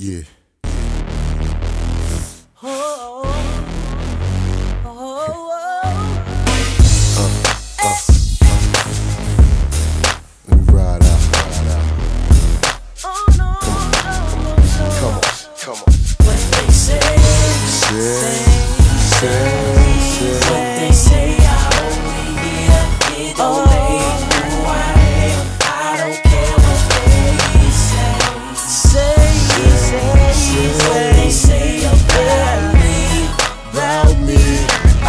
Yeah. Let me ride out, Oh no, come on, What they say, what they say, I only hear it all day. Who I am, I don't care what they say. What they say about me, I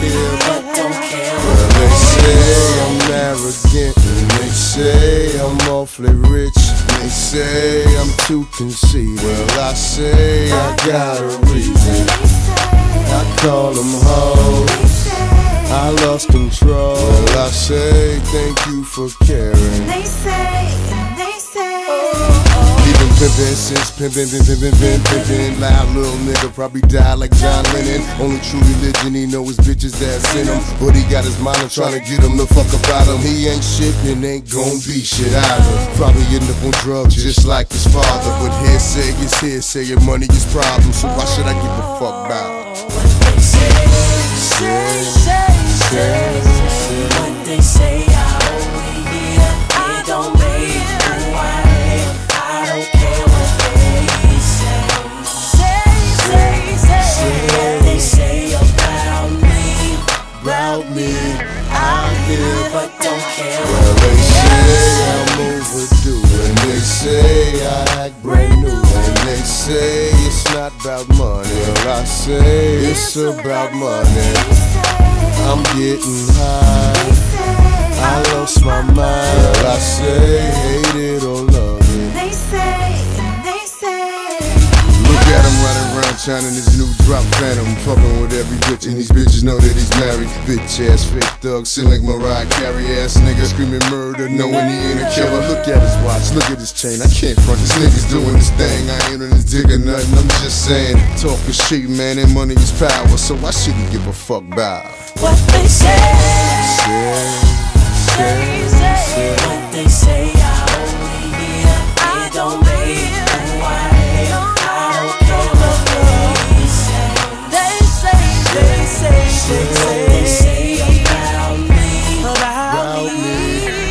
hear but don't care what they say. I'm arrogant, they say I'm awfully rich, they say I'm too conceited. Well, I say I got a reason. I call them hoes, I lost control. Well, I say thank you for caring. They say been pimpin' since pimpin'. Loud little nigga probably died like John Lennon. Only true religion he know is bitches that sent him. But he got his mind on trying to get him the fuck up out him. He ain't shit and ain't gon' be shit either. Probably end up on drugs just like his father. But hearsay is hearsay, your money is problem. So why should I give a fuck about it? What they say, I only hear it. Don't make who I am. I don't care what they say. What they say about me, I hear but don't care. Well, they say I'm overdue, and they say I act brand new, and they say it's not about money. Well, I say it's about money. I'm getting high, I lost my mind. Well, I say hate it or love it, they say. Look at him running around shining his new drop phantom, fucking with every bitch and these bitches know that he's married. Bitch ass fake thug, sitting like Mariah Carey ass nigga, screaming murder, knowing he ain't a killer. Look at his watch, look at his chain, I can't front, this nigga's doing his thing. I ain't on his dick or nothing, I'm just saying. Talk is cheap, man, and money is power, so why should he give a fuck about what they say? What they say, I only hear. I don't believe who I am. I don't care what they say. What they say about me,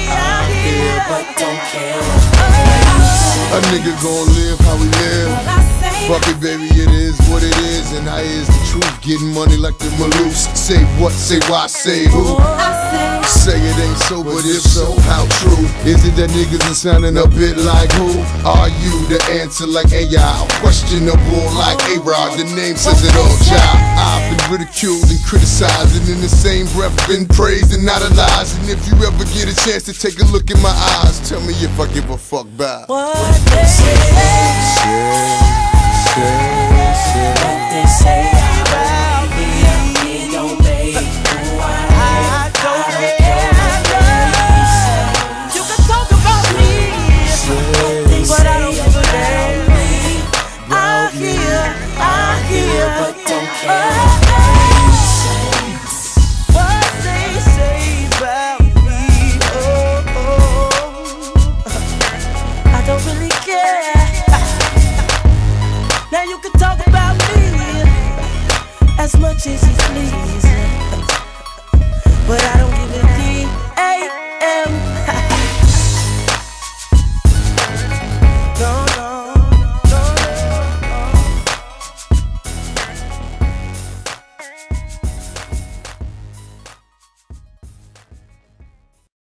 I hear but don't care what they say. A nigga gon' live how he live. Fuck it, baby, it is what it is, and I is the truth. Getting money like the Maloofs. Say what, say why, say who. Say it ain't so, but if so, how true? Is it that niggas are sounding a bit like who? Are you the answer like AI? Questionable like A-Rod, the name says it all, child. I've been ridiculed and criticized, and in the same breath been praised and not idolized. And if you ever get a chance to take a look in my eyes, tell me if I give a fuck about what they say. What they say.